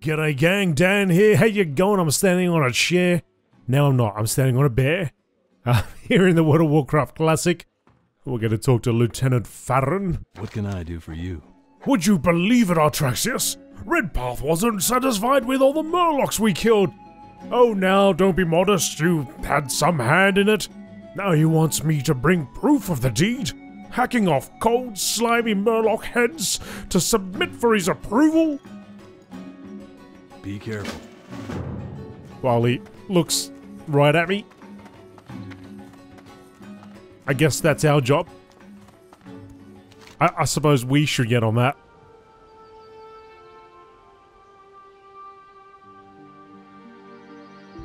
G'day gang, Dan here, how you going? I'm standing on a chair. Now I'm not, I'm standing on a bear. Here in the World of Warcraft Classic. We're gonna talk to Lieutenant Farron. What can I do for you? Would you believe it, Atraxius? Redpath wasn't satisfied with all the Murlocs we killed. Oh now, don't be modest, you had some hand in it. Now he wants me to bring proof of the deed. Hacking off cold, slimy Murloc heads to submit for his approval. Be careful. While he looks right at me. I guess that's our job. I suppose we should get on that.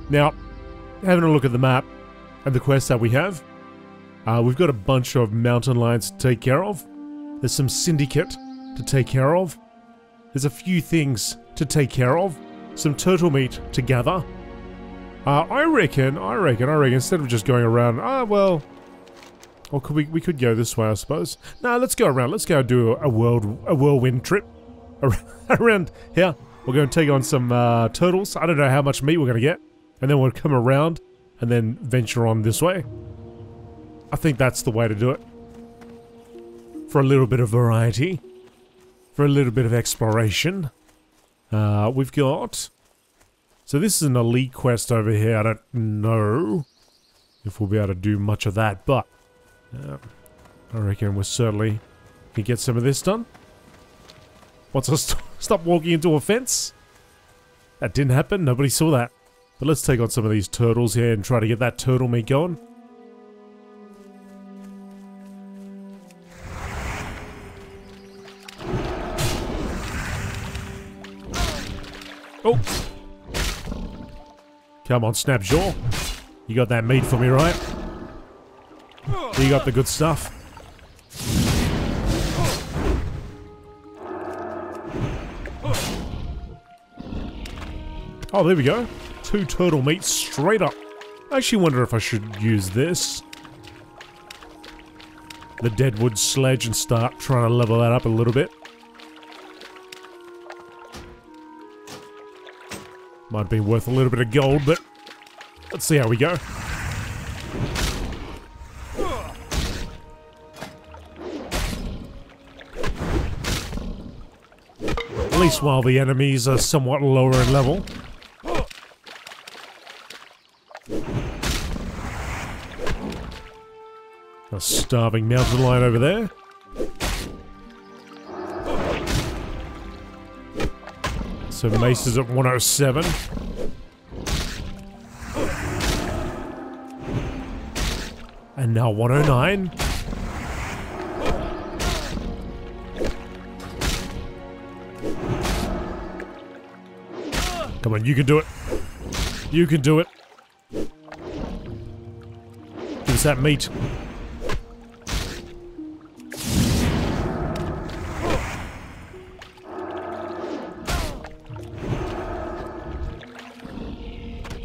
Now, having a look at the map and the quests that we have, we've got a bunch of mountain lions to take care of. There's some syndicate to take care of. There's a few things to take care of. Some turtle meat to gather. I reckon, instead of just going around, well... Or could we could go this way, I suppose. No, let's go around. Let's go do a whirlwind trip around here. We're going to take on some turtles. I don't know how much meat we're going to get. And then we'll come around and then venture on this way. I think that's the way to do it. For a little bit of variety. For a little bit of exploration. We've got... So this is an elite quest over here. I don't know if we'll be able to do much of that, but... I reckon we certainly can get some of this done. Once I stop walking into a fence. That didn't happen. Nobody saw that. But let's take on some of these turtles here and try to get that turtle meat going. Oh! Come on, Snapjaw. You got that meat for me, right? You got the good stuff. Oh, there we go. Two turtle meat straight up. I actually wonder if I should use this. The Deadwood Sledge and start trying to level that up a little bit. Might be worth a little bit of gold, but... Let's see how we go. At least while the enemies are somewhat lower in level. A starving mountain lion over there. So Mace is at 107. And now 109. Come on, you can do it. You can do it. Give us that meat.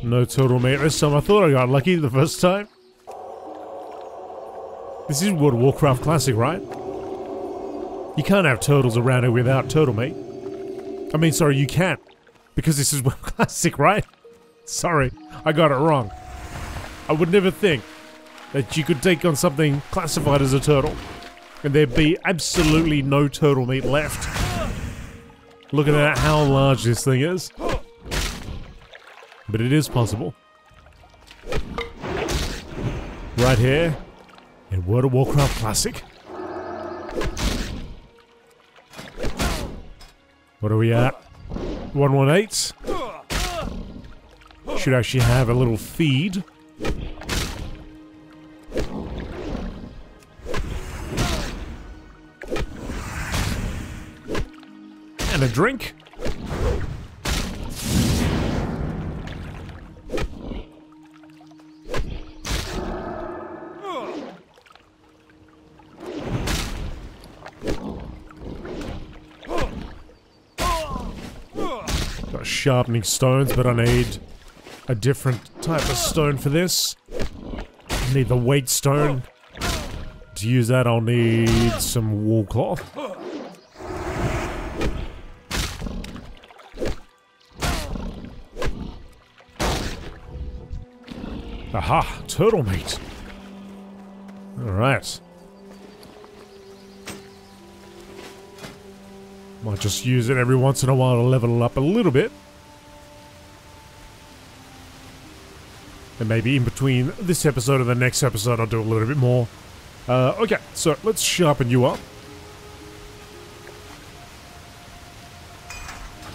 No turtle meat this time. I thought I got lucky the first time. This is World of Warcraft Classic, right? You can't have turtles around here without turtle meat. I mean, sorry, you can't. Because this is World Classic, right? Sorry, I got it wrong. I would never think that you could take on something classified as a turtle and there'd be absolutely no turtle meat left. Looking at how large this thing is. But it is possible. Right here in World of Warcraft Classic. What are we at? 118. Should actually have a little feed. And a drink. Sharpening stones, but I need a different type of stone for this. I need the weight stone. To use that, I'll need some wool cloth. Aha! Turtle meat! Alright. Might just use it every once in a while to level up a little bit. And maybe in between this episode and the next episode I'll do a little bit more. Okay, so let's sharpen you up.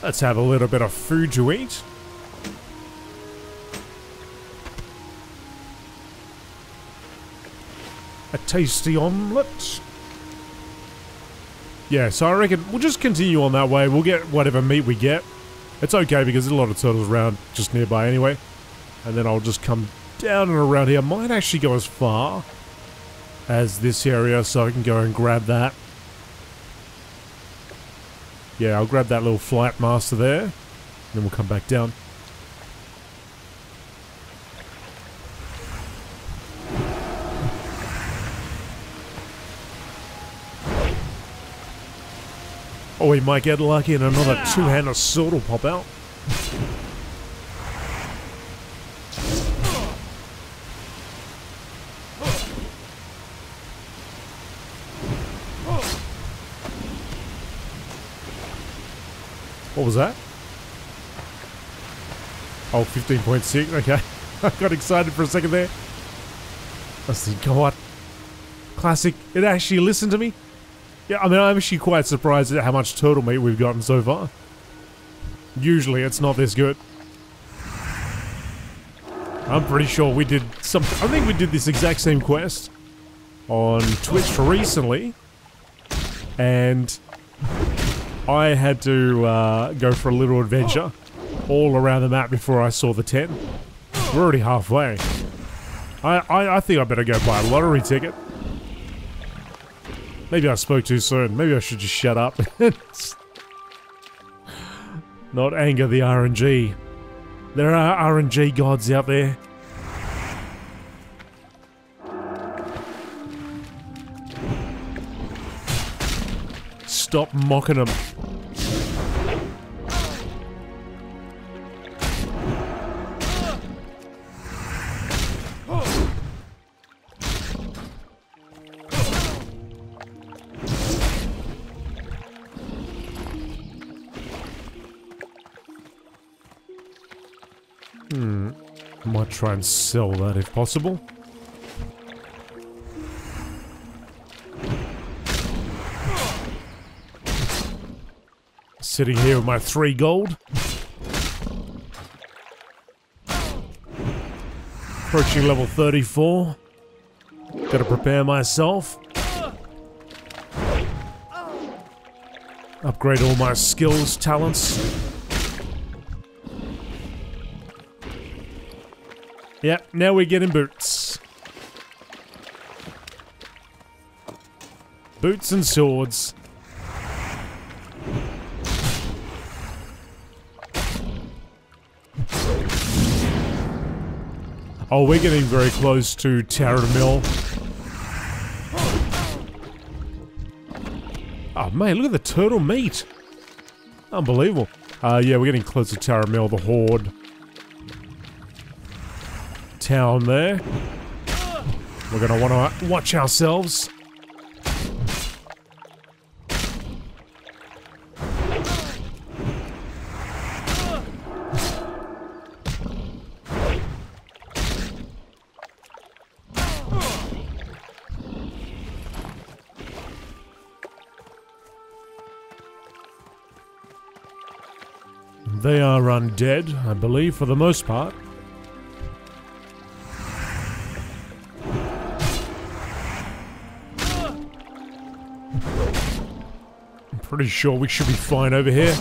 Let's have a little bit of food to eat. A tasty omelette. Yeah, so I reckon we'll just continue on that way. We'll get whatever meat we get. It's okay because there's a lot of turtles around just nearby anyway. And then I'll just come down and around here. Might actually go as far as this area so I can go and grab that. Yeah, I'll grab that little flight master there. And then we'll come back down. Or we might get lucky and another two-handed sword will pop out. What was that? Oh, 15.6, okay. I got excited for a second there. I said, God. Classic, it actually listened to me. Yeah, I mean, I'm actually quite surprised at how much turtle meat we've gotten so far. Usually, it's not this good. I'm pretty sure we did something. I think we did this exact same quest on Twitch recently. And I had to go for a little adventure all around the map before I saw the tent. We're already halfway. I think I better go buy a lottery ticket. Maybe I spoke too soon. Maybe I should just shut up. Not anger the RNG. There are RNG gods out there. Stop mocking them. Try and sell that if possible. Sitting here with my 3 gold. Approaching level 34. Gotta prepare myself. Upgrade all my skills, talents. Yep, now we're getting boots. Boots and swords. Oh, we're getting very close to Tarren Mill. Oh man, look at the turtle meat. Unbelievable. Yeah, we're getting close to Tarren Mill, the horde. Town there. We're gonna want to watch ourselves. They are undead, I believe, for the most part. Pretty sure we should be fine over here.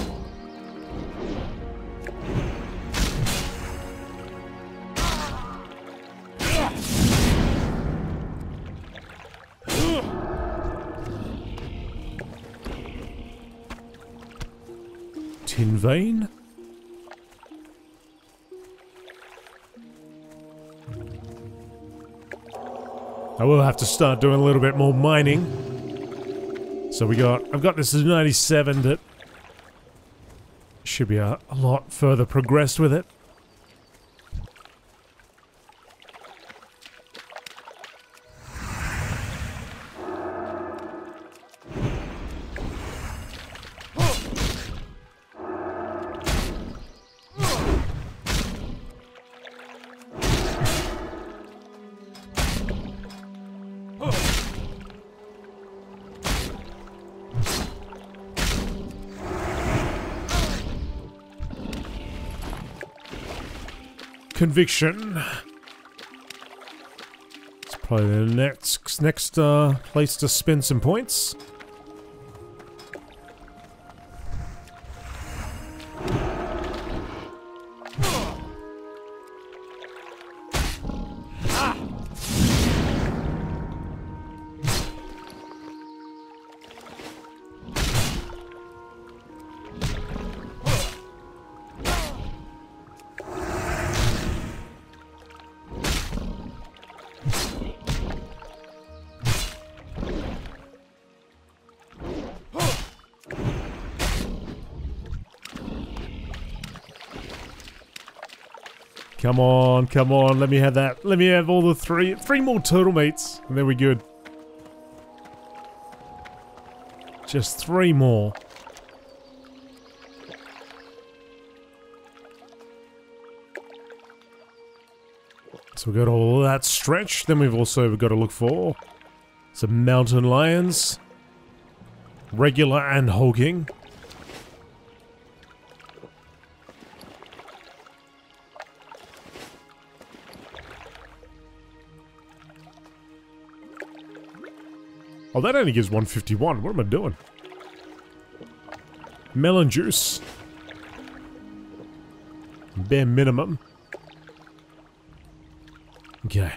Tin vein? I will have to start doing a little bit more mining. So I've got this 97 that should be a lot further progressed with it. Conviction. It's probably the next place to spend some points. Come on, come on, let me have that. Let me have all the three more turtle meats, and then we're good. Just three more. So we've got all that stretch, then we've also got to look for some mountain lions. Regular and hulking. Oh, that only gives 151. What am I doing? Melon juice. Bare minimum. Okay.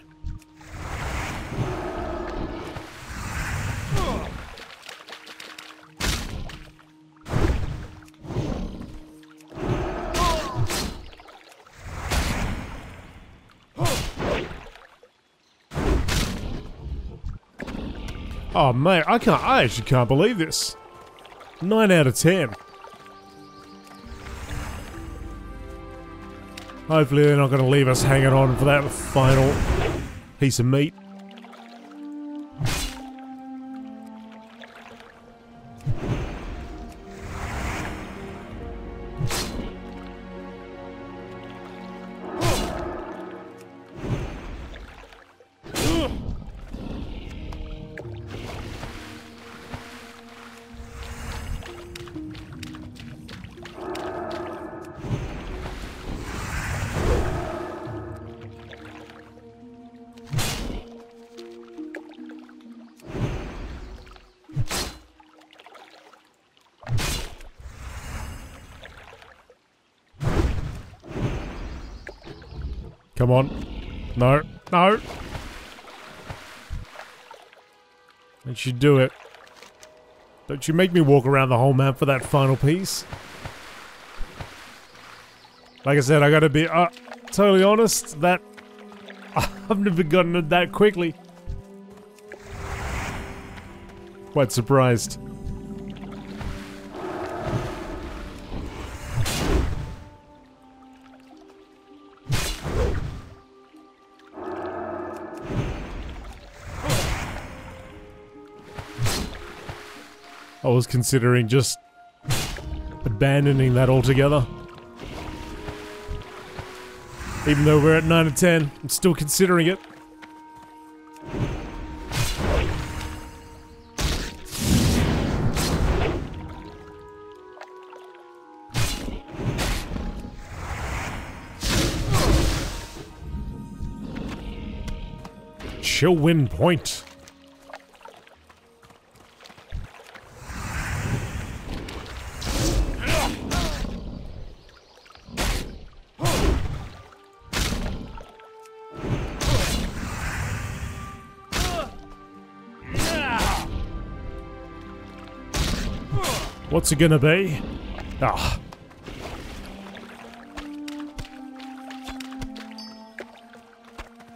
Oh mate, I actually can't believe this. 9 out of 10. Hopefully they're not going to leave us hanging on for that final piece of meat. Come on. No. No. Don't you do it. Don't you make me walk around the whole map for that final piece. Like I said, I gotta be totally honest, that I've never gotten it that quickly. Quite surprised. I was considering just abandoning that altogether. Even though we're at 9 of 10, I'm still considering it. She'll win point. What's it gonna be? Ah.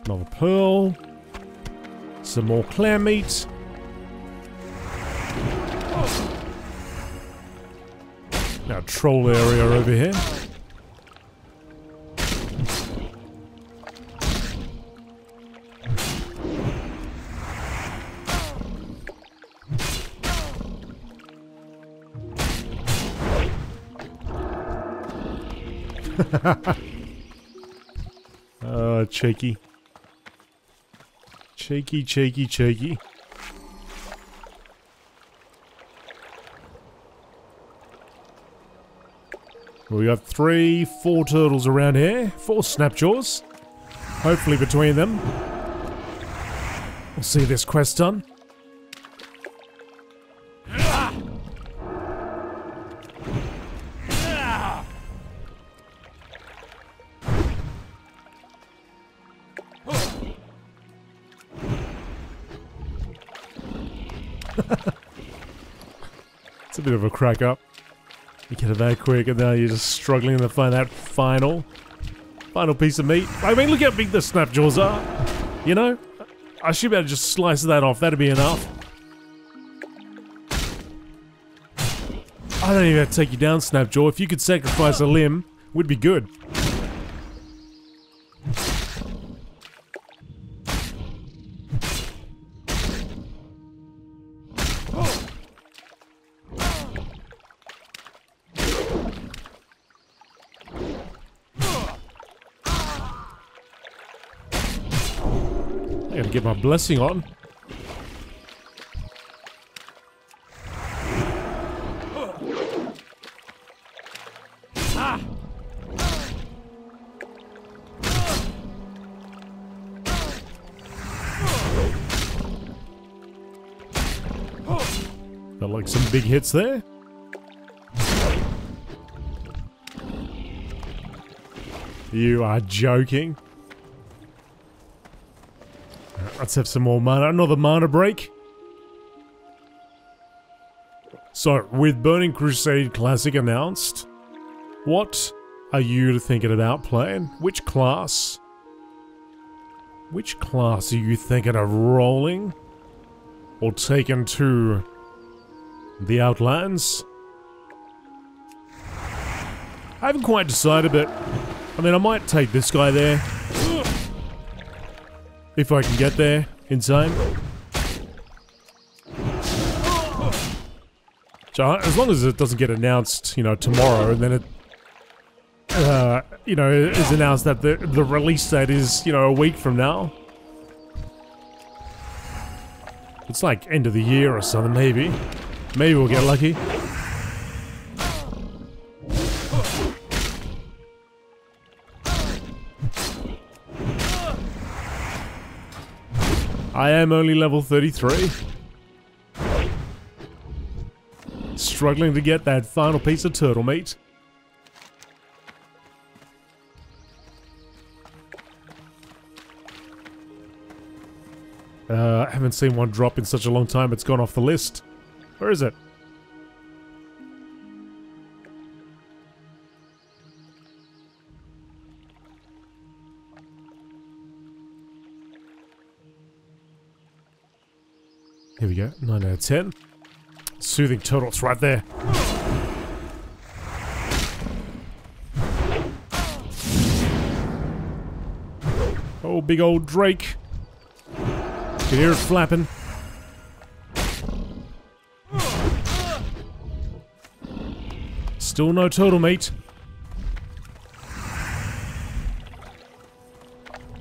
Another pearl. Some more clam meat. Now troll area over here. Oh, cheeky. Cheeky, cheeky, cheeky. We got four turtles around here, four Snapjaws. Hopefully between them, we'll see this quest done. It's a bit of a crack up. You get it that quick and now you're just struggling to find that final piece of meat. I mean, look how big the Snapjaws are. You know, I should be able to just slice that off. That'd be enough. I don't even have to take you down, Snapjaw. If you could sacrifice a limb, we'd be good. Get my blessing on. Felt like some big hits there. You are joking. Let's have some more mana, another mana break. So, with Burning Crusade Classic announced, what are you thinking about playing? Which class? Which class are you thinking of rolling? Or taking to the Outlands? I haven't quite decided, but I mean, I might take this guy there. If I can get there in time. So as long as it doesn't get announced, you know, tomorrow, and then it, you know, is announced that the release date is, you know, a week from now. It's like end of the year or something, maybe. Maybe we'll get lucky. I am only level 33. Struggling to get that final piece of turtle meat. I haven't seen one drop in such a long time, it's gone off the list. Where is it? Here we go, 9 out of 10. Soothing turtles right there. Oh, big old Drake. You can hear it flapping. Still no turtle meat.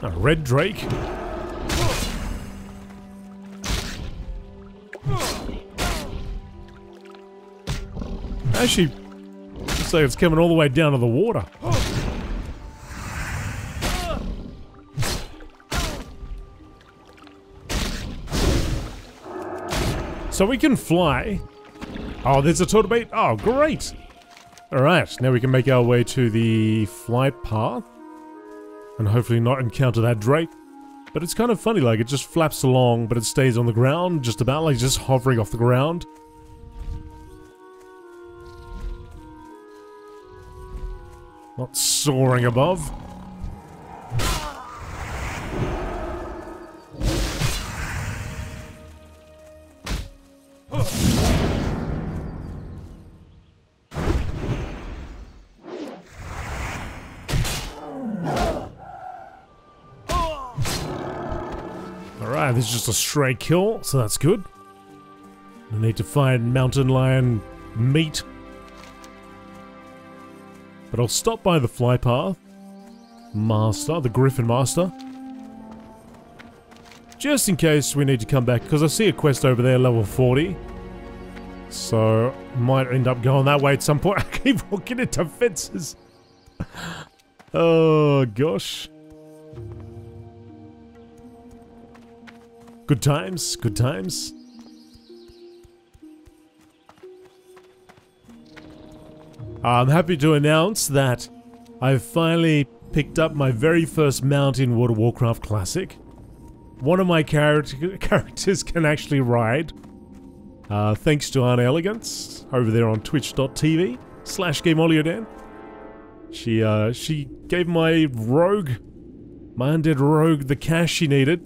A red Drake. Actually, so it's coming all the way down to the water. So we can fly. Oh, there's a turtle bait. Oh, great. All right, now we can make our way to the flight path and hopefully not encounter that Drake. But it's kind of funny, like it just flaps along, but it stays on the ground, just about like just hovering off the ground. Not soaring above. Alright, this is just a stray kill, so that's good. I need to find mountain lion meat. But I'll stop by the fly path master, the griffin master, just in case we need to come back, because I see a quest over there, level 40. So, might end up going that way at some point. I keep walking into fences. Oh, gosh. Good times, good times. I'm happy to announce that I've finally picked up my very first mount in World of Warcraft Classic. One of my characters can actually ride. Thanks to Ana Elegance over there on twitch.tv/GameolioDan. She gave my rogue, my undead rogue, the cash she needed.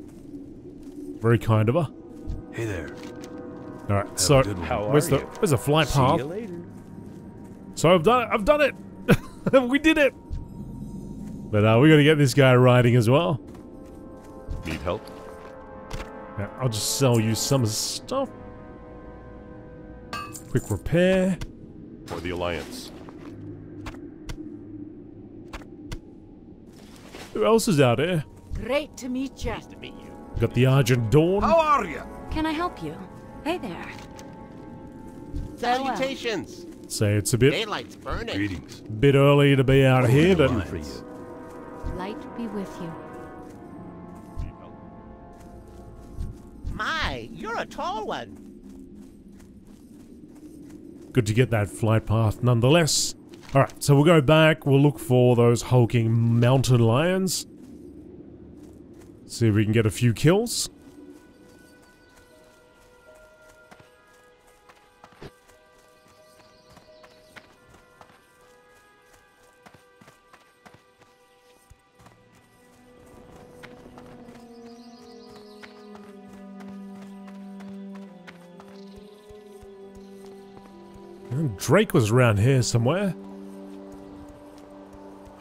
Very kind of her. Hey there. Alright, so where's the flight path? See you later. So I've done it! We did it! But we gotta get this guy riding as well. Need help? Yeah, I'll just sell you some stuff. Quick repair. For the Alliance. Who else is out here? Great to meet you. Nice to meet you. Got the Argent Dawn. How are you? Can I help you? Hey there. Salutations. Say it's a bit. Daylight's burning. Greetings. Bit early to be out here, but. Light be with you. My, you're a tall one. Good to get that flight path nonetheless. Alright, so we'll go back, we'll look for those hulking mountain lions. See if we can get a few kills. Drake was around here somewhere.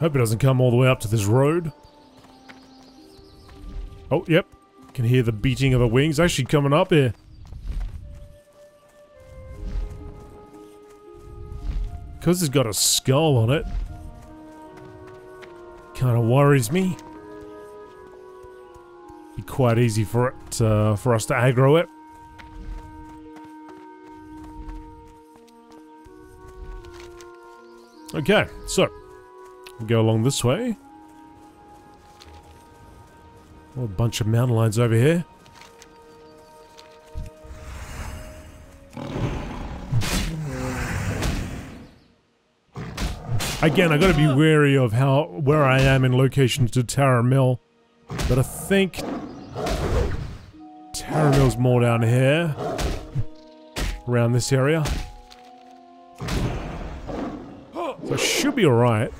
Hope it doesn't come all the way up to this road. Oh, yep. Can hear the beating of the wings actually coming up here. Because it's got a skull on it. Kind of worries me. Be quite easy for it, for us to aggro it. Okay, so we'll go along this way. Oh, a bunch of mountain lions over here. Again, I gotta be wary of where I am in location to Tarren Mill. But I think Tarren Mill's more down here. Around this area. So it should be alright.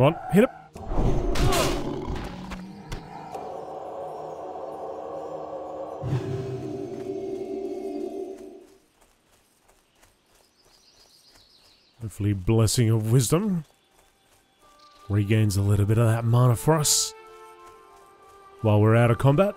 Come on, hit him. Hopefully Blessing of Wisdom regains a little bit of that mana for us while we're out of combat.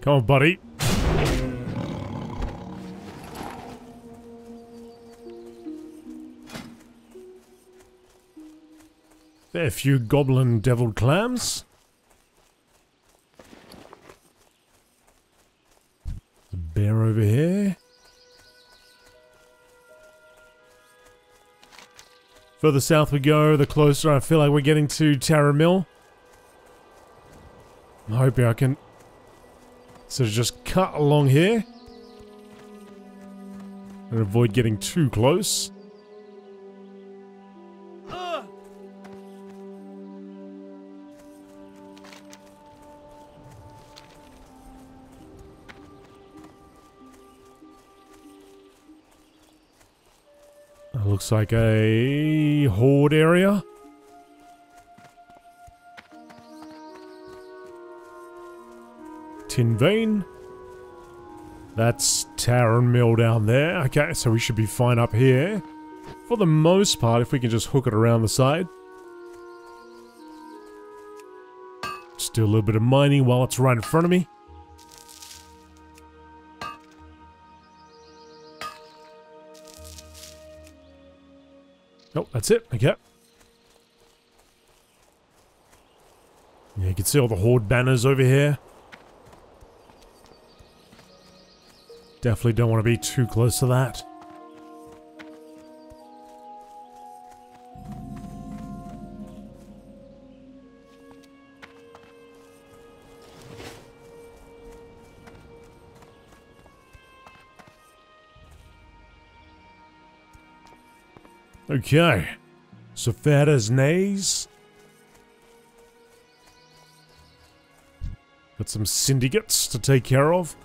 Come on, buddy. There are a few goblin deviled clams. The bear over here. Further south we go, the closer I feel like we're getting to Tarren Mill. I'm hoping I can sort of just cut along here and avoid getting too close. Looks like a horde area. Tin vein. That's Tarren Mill down there. Okay, so we should be fine up here. For the most part, if we can just hook it around the side. Just do a little bit of mining while it's right in front of me. Oh, that's it. Okay. Yeah, you can see all the horde banners over here. Definitely don't want to be too close to that. Okay, so Fada's Nays. Got some syndicates to take care of.